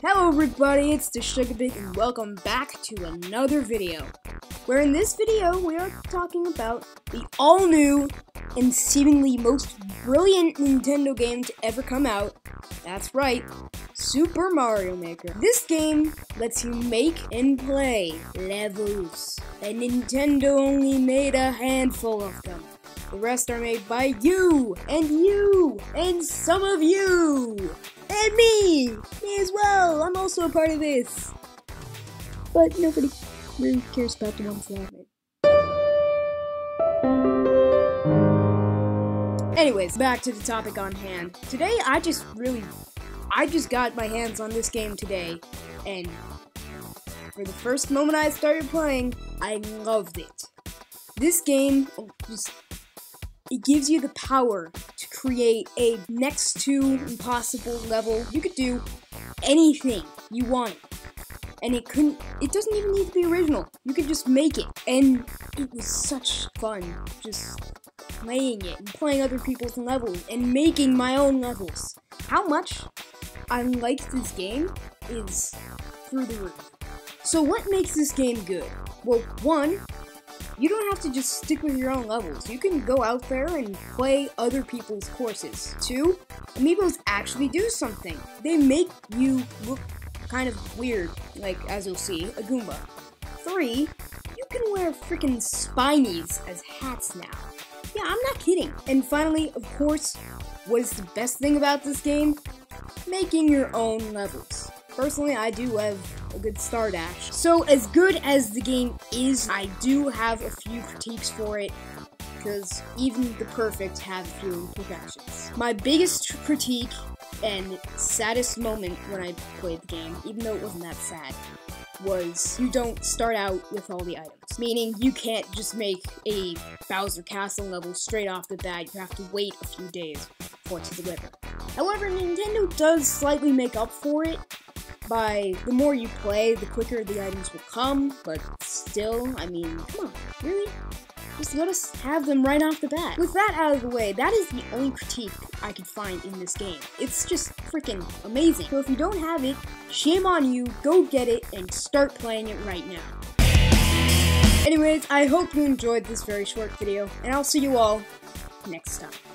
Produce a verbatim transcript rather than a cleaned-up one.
Hello everybody, it's the SugarBit and welcome back to another video, where in this video we are talking about the all-new and seemingly most brilliant Nintendo game to ever come out. That's right, Super Mario Maker. This game lets you make and play levels, and Nintendo only made a handful of them. The rest are made by you, and you, and some of you, and me, me as well. I'm also a part of this, but nobody really cares about the ones that I made. Anyways, back to the topic on hand. Today, I just really, I just got my hands on this game today, and for the first moment I started playing, I loved it. This game just It gives you the power to create a next to impossible level. You could do anything you want. And it couldn't, it doesn't even need to be original. You could just make it. And it was such fun just playing it and playing other people's levels and making my own levels. How much I liked this game is through the roof. So what makes this game good? Well, one, you don't have to just stick with your own levels. You can go out there and play other people's courses. Two, amiibos actually do something. They make you look kind of weird, like, as you'll see, a Goomba. Three, you can wear freaking spinies as hats now. Yeah, I'm not kidding. And finally, of course, what is the best thing about this game? Making your own levels. Personally, I do have a good star dash. So as good as the game is, I do have a few critiques for it, because even the perfect have a few imperfections. My biggest critique and saddest moment when I played the game, even though it wasn't that sad, was you don't start out with all the items. Meaning you can't just make a Bowser Castle level straight off the bat, you have to wait a few days for it to deliver. However, Nintendo does slightly make up for it. By the more you play, the quicker the items will come, but still, I mean, come on, really? Just let us have them right off the bat. With that out of the way, that is the only critique I could find in this game. It's just freaking amazing. So if you don't have it, shame on you, go get it, and start playing it right now. Anyways, I hope you enjoyed this very short video, and I'll see you all next time.